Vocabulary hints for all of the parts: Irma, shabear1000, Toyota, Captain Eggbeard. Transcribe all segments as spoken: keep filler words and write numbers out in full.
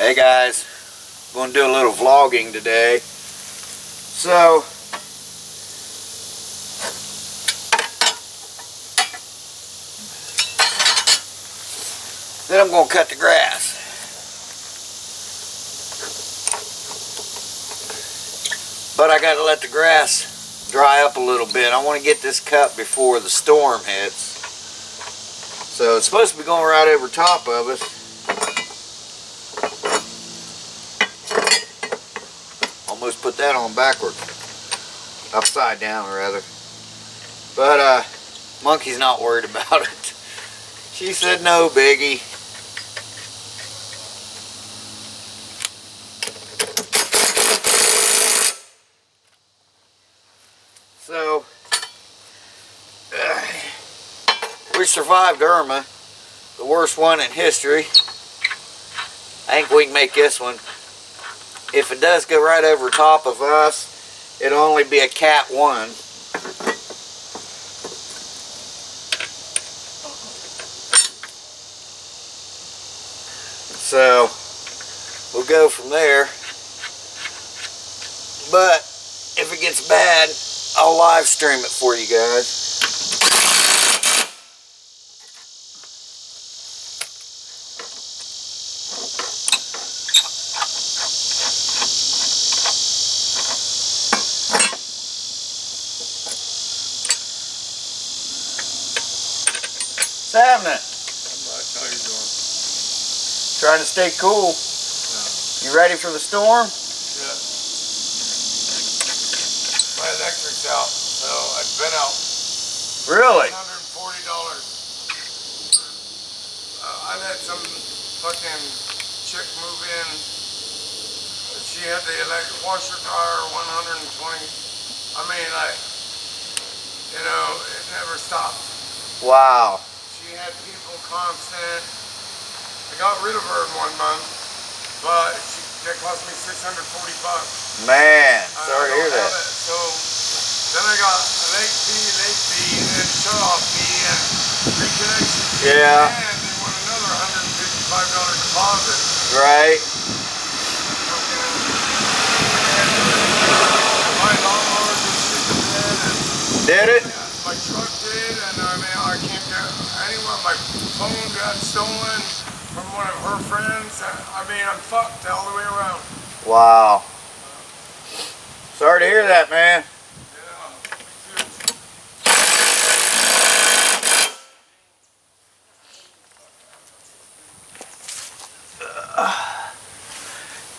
Hey guys, I'm going to do a little vlogging today. So, then I'm going to cut the grass. But I got to let the grass dry up a little bit. I want to get this cut before the storm hits. So it's supposed to be going right over top of us. Almost put that on backward, upside down rather, but uh, Monkey's not worried about it. She said no biggie. So uh, we survived Irma, the worst one in history. I think we can make this one. If it does go right over top of us, it'll only be a cat one. So, we'll go from there. But, if it gets bad, I'll live stream it for you guys. What's happening? How you doing? Trying to stay cool. Yeah. You ready for the storm? Yeah. My electric's out, so I've been out. Really? one hundred forty dollars. Uh, I let some fucking chick move in. She had the electric washer dryer, one hundred twenty. I mean, like, you know, it never stopped. Wow. We had people constant. I got rid of her in one month, but she, that cost me six hundred forty bucks. Man, sorry to hear that. It. So then I got a late fee, late fee, and shut off fee, and reconnection fee. Yeah. And they want another one hundred fifty-five dollar deposit. Right. My lawnmower just hit the bed and did it? Yeah, my truck did, and I mean, I can't get. My phone got stolen from one of her friends. I mean, I'm fucked all the way around. Wow. Sorry to hear that, man. Yeah. Uh,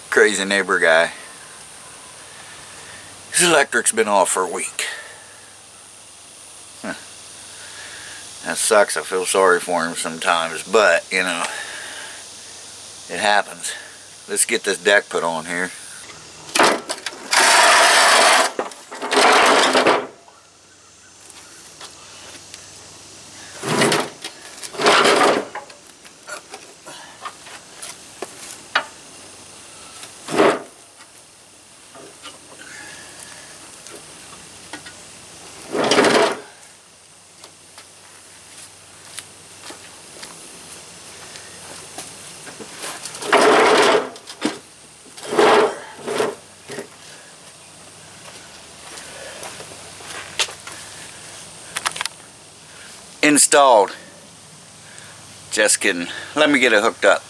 crazy neighbor guy. His electric's been off for a week. That sucks. I feel sorry for him sometimes, but, you know, it happens. Let's get this deck put on here. Installed. Just kidding. Let me get it hooked up.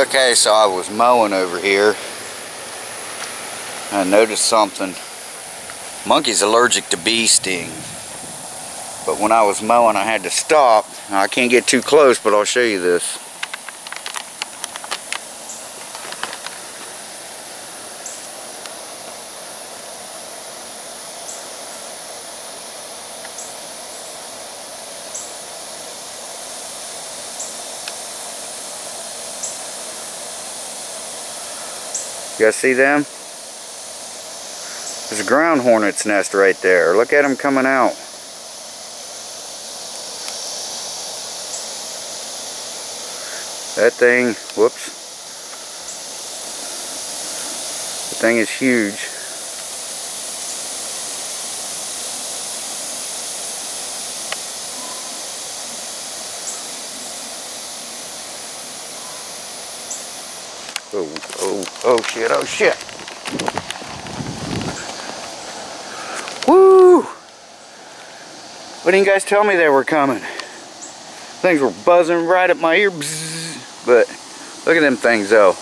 Okay, so I was mowing over here. I noticed something. Monkey's allergic to bee sting. But when I was mowing, I had to stop. I can't get too close, but I'll show you this. You guys see them? There's a ground hornet's nest right there. Look at them coming out. That thing, whoops. The thing is huge. Oh, oh, oh shit, oh shit. Woo! Why didn't you guys tell me they were coming? Things were buzzing right at my ear. But look at them things though.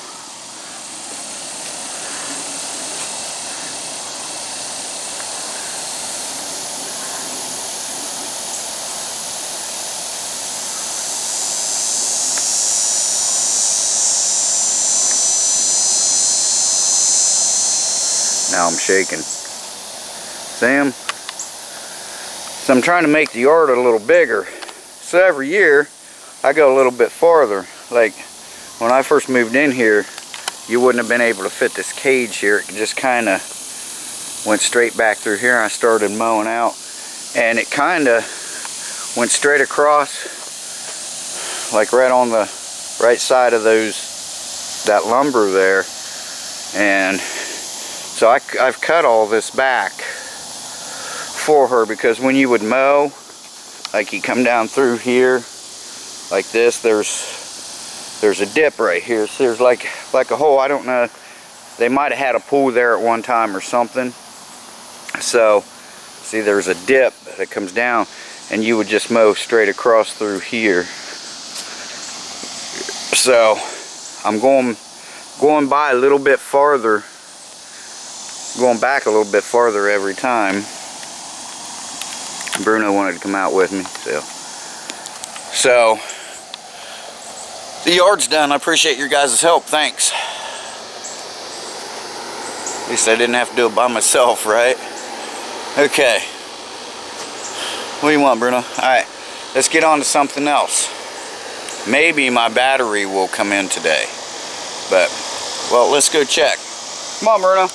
Now I'm shaking. See them? So I'm trying to make the yard a little bigger. So every year I go a little bit farther. Like when I first moved in here, you wouldn't have been able to fit this cage here. It just kind of went straight back through here. I started mowing out and it kind of went straight across, like right on the right side of those, that lumber there. And so I, I've cut all this back for her, because when you would mow, like you come down through here like this, there's There's a dip right here. So there's like like a hole. I don't know. They might have had a pool there at one time or something. So, see, there's a dip that comes down, and you would just mow straight across through here. So, I'm going going by a little bit farther, going back a little bit farther every time. Bruno wanted to come out with me, so so. The yard's done. I appreciate your guys' help. Thanks. At least I didn't have to do it by myself, right? Okay. What do you want, Bruno? Alright, let's get on to something else. Maybe my battery will come in today. But, well, let's go check. Come on, Bruno.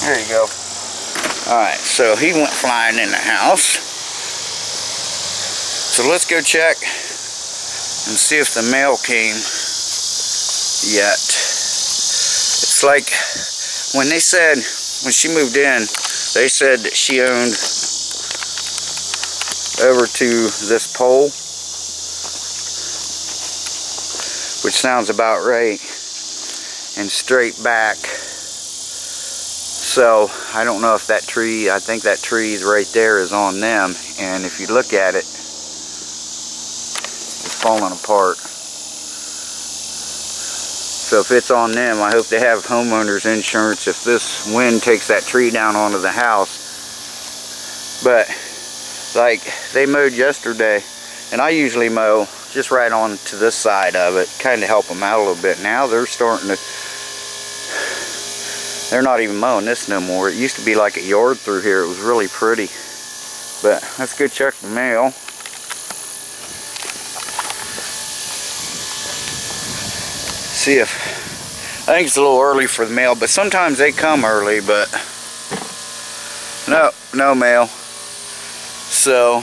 There you go. Alright, so he went flying in the house. So let's go check and see if the mail came yet. It's like when they said, when she moved in, they said that she owned over to this pole, which sounds about right, and straight back. So I don't know if that tree, I think that tree right there is on them, and if you look at it, falling apart. So if it's on them, I hope they have homeowners insurance if this wind takes that tree down onto the house. But like they mowed yesterday, and I usually mow just right on to this side of it, kind of help them out a little bit. Now they're starting to, they're not even mowing this no more. It used to be like a yard through here. It was really pretty. But let's go check the mail. See if, I think it's a little early for the mail, but sometimes they come early, but no, no mail. So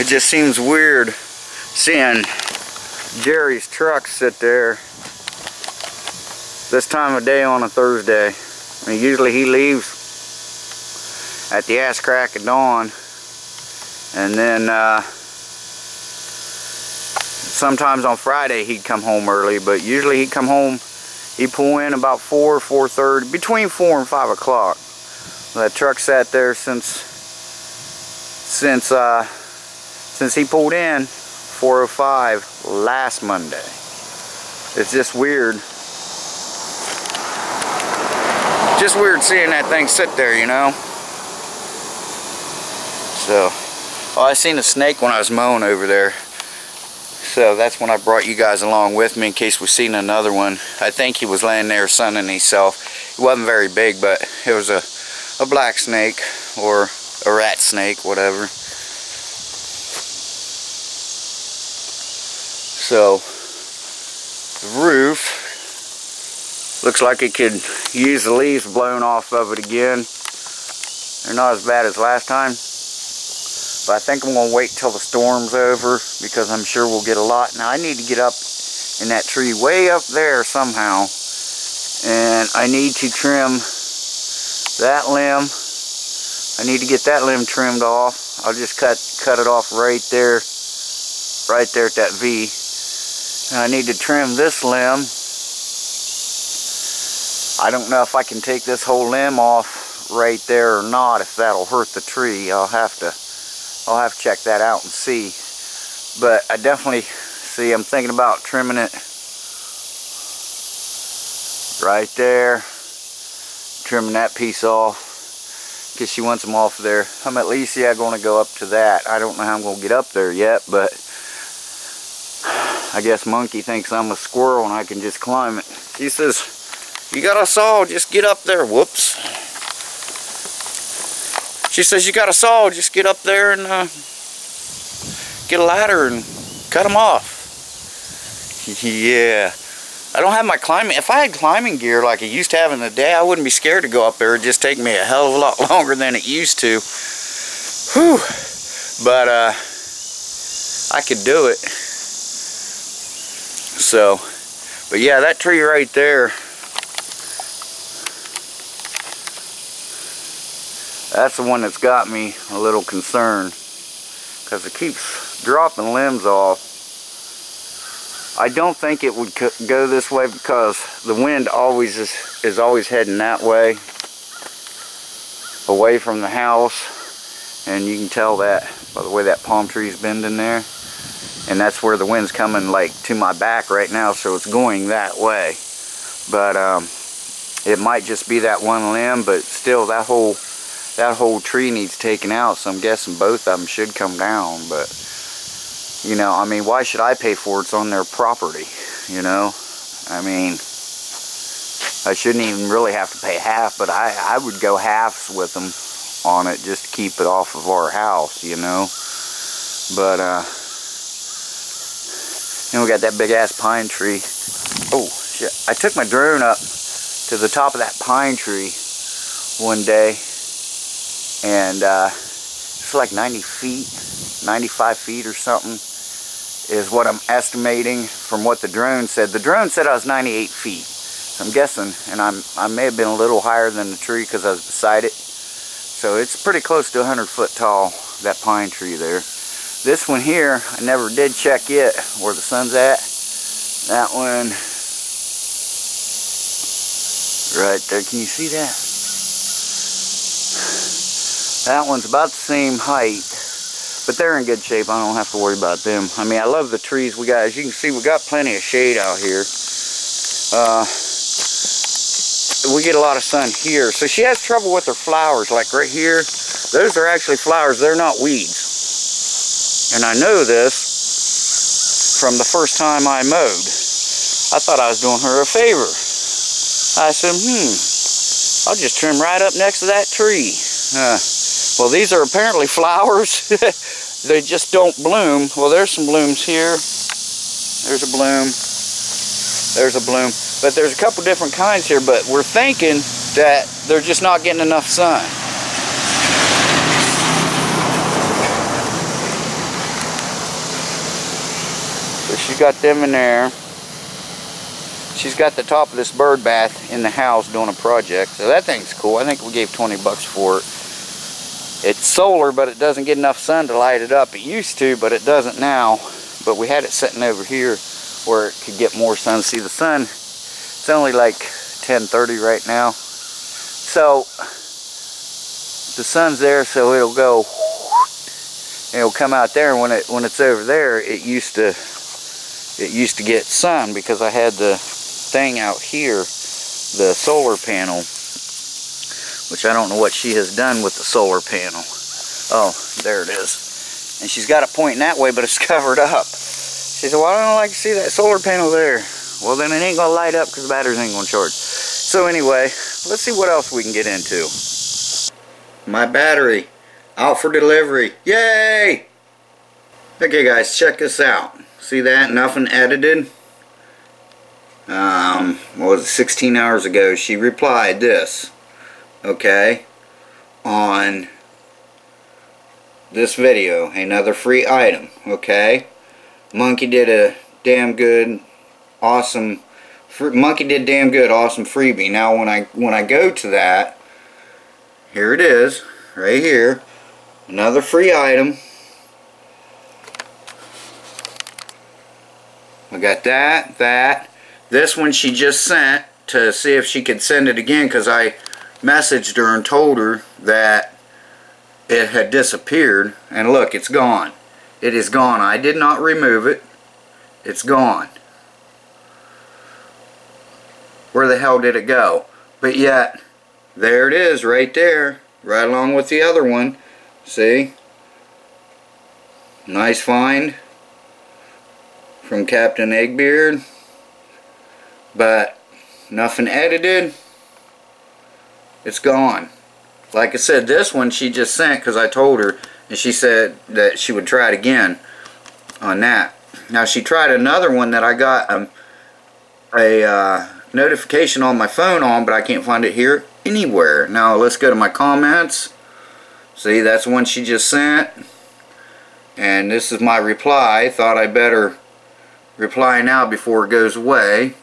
it just seems weird seeing Jerry's truck sit there this time of day on a Thursday. I mean, usually he leaves at the ass crack of dawn, and then uh, sometimes on Friday he'd come home early, but usually he'd come home, he'd pull in about four, four thirty, between four and five o'clock. That truck sat there since, since, uh, since he pulled in, four oh five last Monday. It's just weird. Just weird seeing that thing sit there, you know. So, oh, I seen a snake when I was mowing over there. So that's when I brought you guys along with me in case we seen another one. I think he was laying there sunning himself. He wasn't very big, but it was a, a black snake or a rat snake, whatever. So the roof looks like it could use the leaves blown off of it again. They're not as bad as last time. But I think I'm going to wait till the storm's over because I'm sure we'll get a lot. Now I need to get up in that tree way up there somehow. And I need to trim that limb. I need to get that limb trimmed off. I'll just cut, cut it off right there. Right there at that V. And I need to trim this limb. I don't know if I can take this whole limb off right there or not. If that'll hurt the tree. I'll have to... I'll have to check that out and see, but I definitely see I'm thinking about trimming it right there, trimming that piece off because she wants them off there. I'm at least yeah going to go up to that. I don't know how I'm going to get up there yet, but I guess Monkey thinks I'm a squirrel and I can just climb it. She says, "You got a saw, just get up there." Whoops. She says, "You got a saw, just get up there and uh, get a ladder and cut them off." Yeah. I don't have my climbing. If I had climbing gear like I used to have in the day, I wouldn't be scared to go up there. It'd just take me a hell of a lot longer than it used to. Whew. But uh, I could do it. So, but yeah, that tree right there. That's the one that's got me a little concerned because it keeps dropping limbs off. I don't think it would go this way because the wind always is, is always heading that way, away from the house, and you can tell that by the way that palm tree's bending there, and that's where the wind's coming like to my back right now, so it's going that way. But um, it might just be that one limb, but still that whole That whole tree needs taken out, so I'm guessing both of them should come down. But, you know, I mean, why should I pay for it? It's on their property, you know? I mean, I shouldn't even really have to pay half, but I, I would go halves with them on it just to keep it off of our house, you know? But, uh, and we got that big-ass pine tree. Oh, shit. I took my drone up to the top of that pine tree one day. And uh, it's like ninety feet, ninety-five feet or something is what I'm estimating from what the drone said. The drone said I was ninety-eight feet, so I'm guessing, and I'm, I may have been a little higher than the tree because I was beside it. So it's pretty close to one hundred foot tall, that pine tree there. This one here, I never did check it, where the sun's at. That one, right there, can you see that? That one's about the same height, but they're in good shape. I don't have to worry about them. I mean, I love the trees we got. As you can see, we got plenty of shade out here. Uh, we get a lot of sun here. So she has trouble with her flowers, like right here. Those are actually flowers. They're not weeds. And I know this from the first time I mowed. I thought I was doing her a favor. I said, hmm, I'll just trim right up next to that tree. Uh, Well, these are apparently flowers. They just don't bloom. Well, there's some blooms here. There's a bloom. There's a bloom. But there's a couple different kinds here, but we're thinking that they're just not getting enough sun. So she's got them in there. She's got the top of this bird bath in the house doing a project. So that thing's cool. I think we gave twenty bucks for it. It's solar, but it doesn't get enough sun to light it up. It used to, but it doesn't now. But we had it sitting over here where it could get more sun. See, the sun, it's only like ten thirty right now. So, the sun's there, so it'll go, and it'll come out there, and when it when it's over there, it used to it used to get sun because I had the thing out here, the solar panel, which I don't know what she has done with the solar panel. Oh, there it is. And she's got it pointing that way, but it's covered up. She said, well, I don't like to see that solar panel there. Well, then it ain't gonna light up because the batteries ain't gonna charge. So anyway, let's see what else we can get into. My battery, out for delivery. Yay! Okay guys, check this out. See that? Nothing edited. Um, what was it, sixteen hours ago, she replied this. Okay, on this video, another free item. Okay, Monkey did a damn good, awesome. Fr Monkey did damn good, awesome freebie. Now when I when I go to that, here it is, right here, another free item. I got that, that, this one she just sent to see if she could send it again because I messaged her and told her that it had disappeared, and look, it's gone. It is gone. I did not remove it. It's gone. Where the hell did it go? But yet there it is right there, right along with the other one. See? Nice find from Captain Eggbeard, but nothing edited. It's gone. Like I said, this one she just sent because I told her, and she said that she would try it again on that. Now she tried another one that I got um, a uh, notification on my phone on, but I can't find it here anywhere. Now let's go to my comments. See, that's one she just sent, and this is my reply. Thought I better reply now before it goes away,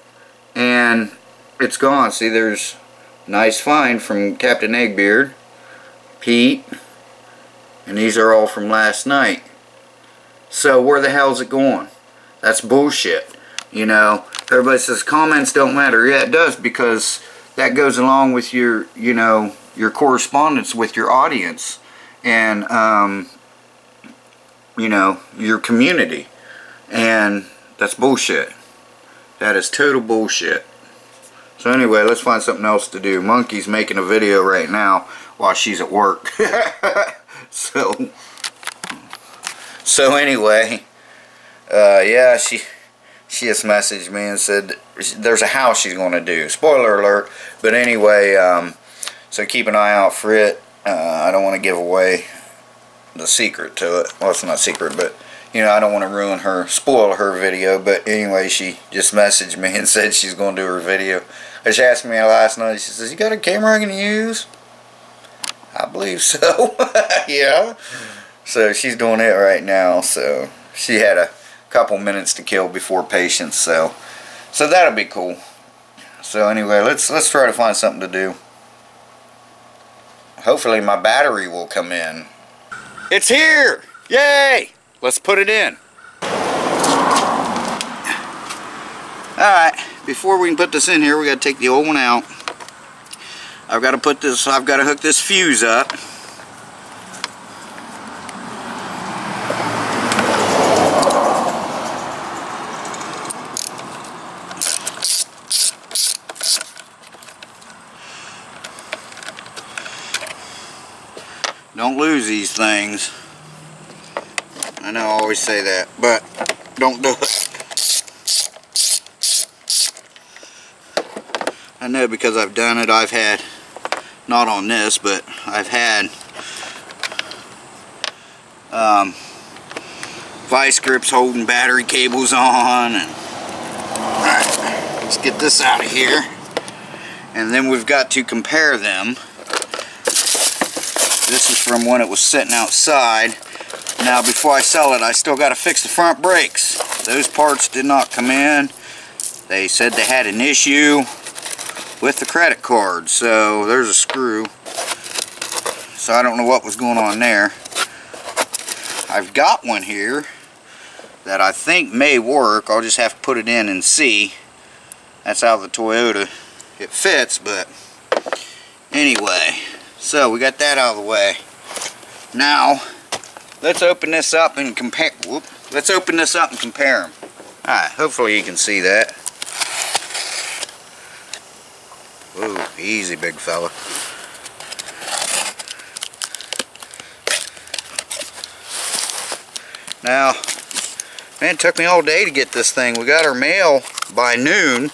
and it's gone. See, there's nice find from Captain Eggbeard, Pete, and these are all from last night. So where the hell's it going? That's bullshit. You know, everybody says comments don't matter. Yeah, it does, because that goes along with your, you know, your correspondence with your audience and, um, you know, your community. And that's bullshit. That is total bullshit. So anyway, let's find something else to do. Monkey's making a video right now while she's at work. so, so anyway, uh, yeah, she she just messaged me and said there's a house she's going to do. Spoiler alert. But anyway, um, so keep an eye out for it. Uh, I don't want to give away the secret to it. Well, it's not secret, but you know, I don't want to ruin her, spoil her video, but anyway, she just messaged me and said she's going to do her video. She asked me last night, she says, you got a camera I can use? I believe so. Yeah. So she's doing it right now, so she had a couple minutes to kill before patience, so so that'll be cool. So anyway, let's let's try to find something to do. Hopefully my battery will come in. It's here! Yay! Let's put it in. Alright, before we can put this in here, we got to take the old one out. I've got to put this, I've got to hook this fuse up. Don't lose these things. I know I always say that, but don't do it. I know because I've done it. I've had, not on this, but I've had um, vice grips holding battery cables on. And, all right, let's get this out of here. And then we've got to compare them. This is from when it was sitting outside. Now before I sell it, I still got to fix the front brakes. Those parts did not come in. They said they had an issue with the credit card. So there's a screw. So I don't know what was going on there. I've got one here that I think may work. I'll just have to put it in and see. That's out of the Toyota. It fits, but anyway. So we got that out of the way. Now let's open this up and compare. Whoop. Let's open this up and compare them. Alright, hopefully you can see that. Ooh, easy, big fella. Now, man, it took me all day to get this thing. We got our mail by noon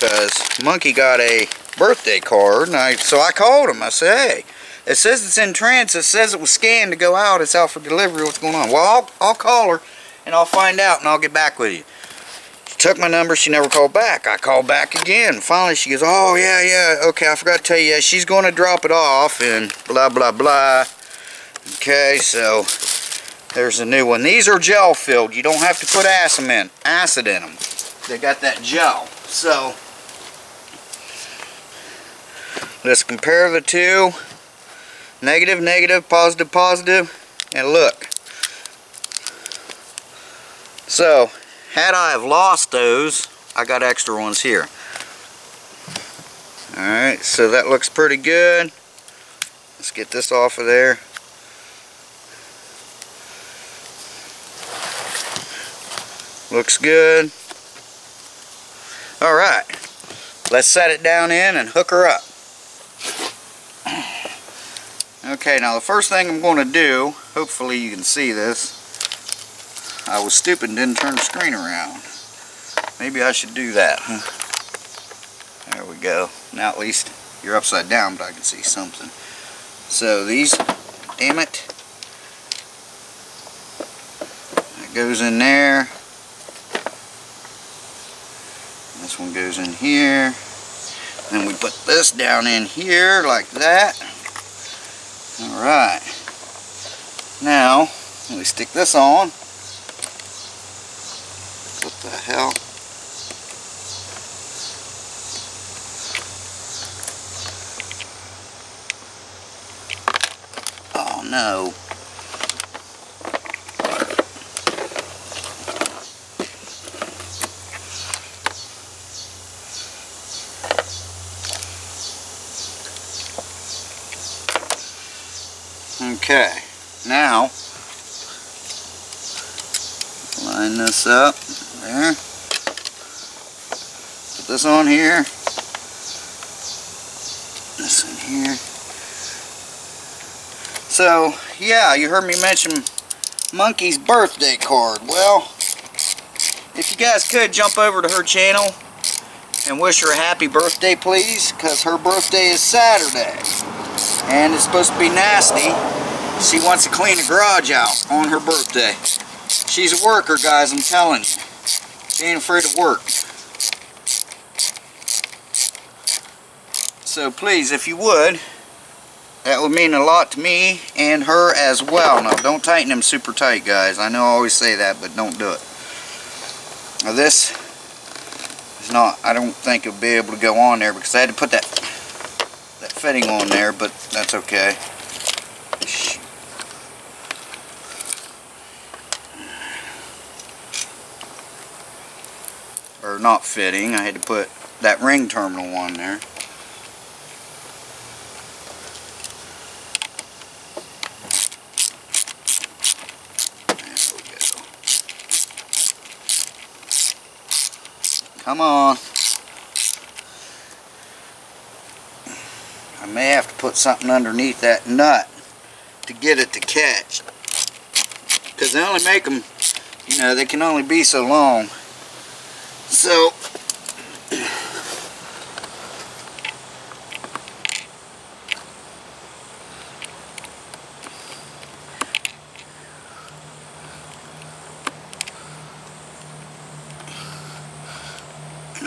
because Monkey got a birthday card, and I, so I called him. I said, hey, it says it's in transit. It says it was scanned to go out. It's out for delivery. What's going on? Well, I'll, I'll call her, and I'll find out, and I'll get back with you. She took my number. She never called back. I called back again. Finally, she goes, oh, yeah, yeah, okay, I forgot to tell you. She's going to drop it off, and blah, blah, blah. Okay, so... there's a new one. These are gel filled. You don't have to put acid in, acid in them. They got that gel. So let's compare the two. Negative, negative, positive, positive, and look. So had I have lost those, I got extra ones here. All right, so that looks pretty good. Let's get this off of there. Looks good. Alright, let's set it down in and hook her up. Okay, now the first thing I'm going to do, hopefully you can see this. I was stupid and didn't turn the screen around. Maybe I should do that, huh? There we go. Now at least you're upside down, but I can see something. So these, damn it. That goes in there. This one goes in here. Then we put this down in here like that. Alright. Now, we stick this on. What the hell? Oh no. Okay, now line this up there. Put this on here. This in here. So yeah, you heard me mention Monkey's birthday card. Well, if you guys could jump over to her channel and wish her a happy birthday, please, because her birthday is Saturday, and it's supposed to be nasty. She wants to clean the garage out on her birthday. She's a worker, guys, I'm telling you. She ain't afraid of work. So please, if you would, that would mean a lot to me and her as well. Now, don't tighten them super tight, guys. I know I always say that, but don't do it. Now, this is not, I don't think it'll be able to go on there because I had to put that, that fitting on there, but that's okay. Or not fitting, I had to put that ring terminal on there. There we go. Come on. I may have to put something underneath that nut to get it to catch. Because they only make them, you know, they can only be so long. So, and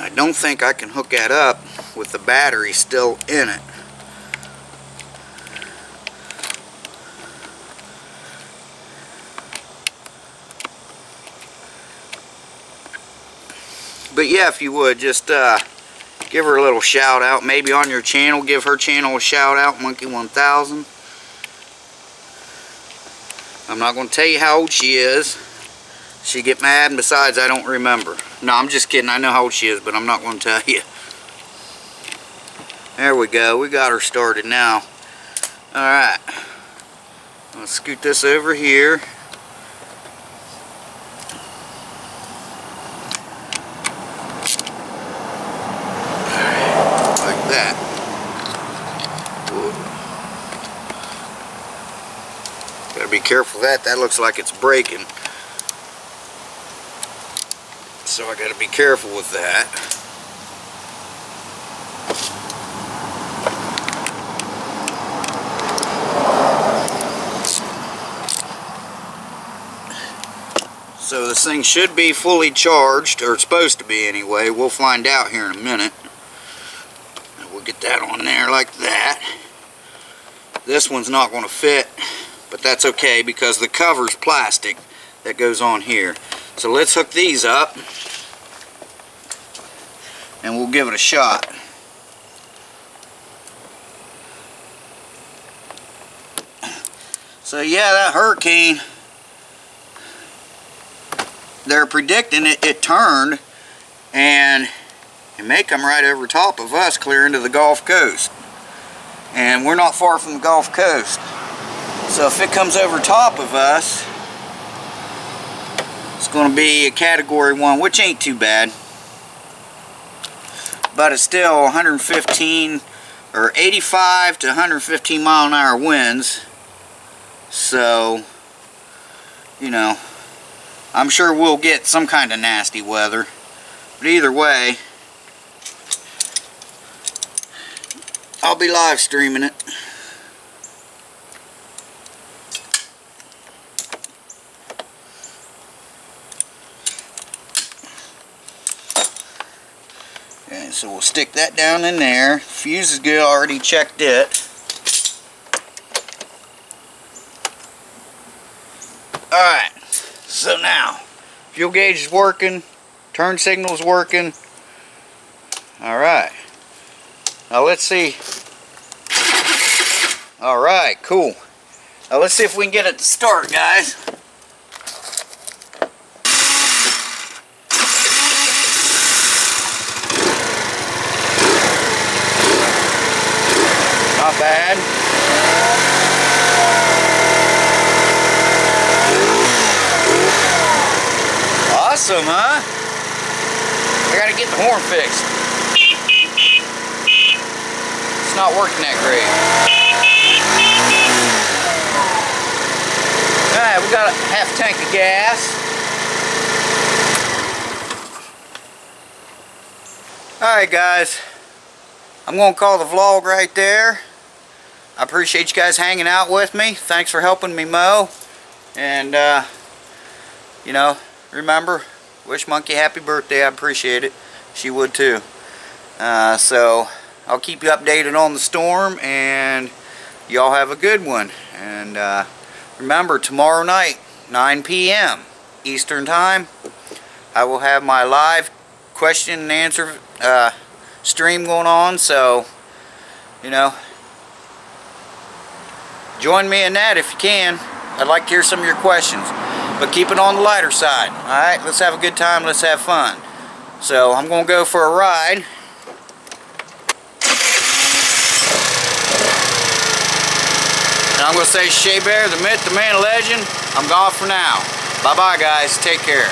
I don't think I can hook that up with the battery still in it. But yeah, if you would, just uh, give her a little shout out. Maybe on your channel, give her channel a shout out, Monkey one thousand. I'm not going to tell you how old she is. She get mad, and besides, I don't remember. No, I'm just kidding. I know how old she is, but I'm not going to tell you. There we go. We got her started now. Alright. Let's scoot this over here. Be careful of that. That looks like it's breaking. So I gotta be careful with that. So this thing should be fully charged, or it's supposed to be anyway. We'll find out here in a minute. We'll get that on there like that. This one's not going to fit. But that's okay because the cover's plastic that goes on here. So let's hook these up and we'll give it a shot. So yeah, that hurricane, they're predicting it, it turned and it may come right over top of us clear into the Gulf Coast. And we're not far from the Gulf Coast. So if it comes over top of us, it's going to be a category one, which ain't too bad. But it's still one hundred fifteen or eighty-five to one hundred fifteen mile an hour winds. So, you know, I'm sure we'll get some kind of nasty weather. But either way, I'll be live streaming it. So we'll stick that down in there. Fuse is good, already checked it. Alright, so now, fuel gauge is working, turn signal is working. Alright, now let's see. Alright, cool. Now let's see if we can get it to start, guys. Bad. Awesome, huh? I gotta get the horn fixed. It's not working that great. Alright, we got a half tank of gas. Alright guys, I'm gonna call the vlog right there. I appreciate you guys hanging out with me. Thanks for helping me mow. And, uh, you know, remember, wish Monkey happy birthday. I appreciate it. She would too. Uh, so, I'll keep you updated on the storm, and y'all have a good one. And uh, remember, tomorrow night, nine P M Eastern Time, I will have my live question and answer uh, stream going on. So, you know, join me in that if you can. I'd like to hear some of your questions. But keep it on the lighter side. Alright, let's have a good time. Let's have fun. So I'm going to go for a ride. And I'm going to say Shea Bear, the myth, the man, legend. I'm gone for now. Bye-bye, guys. Take care.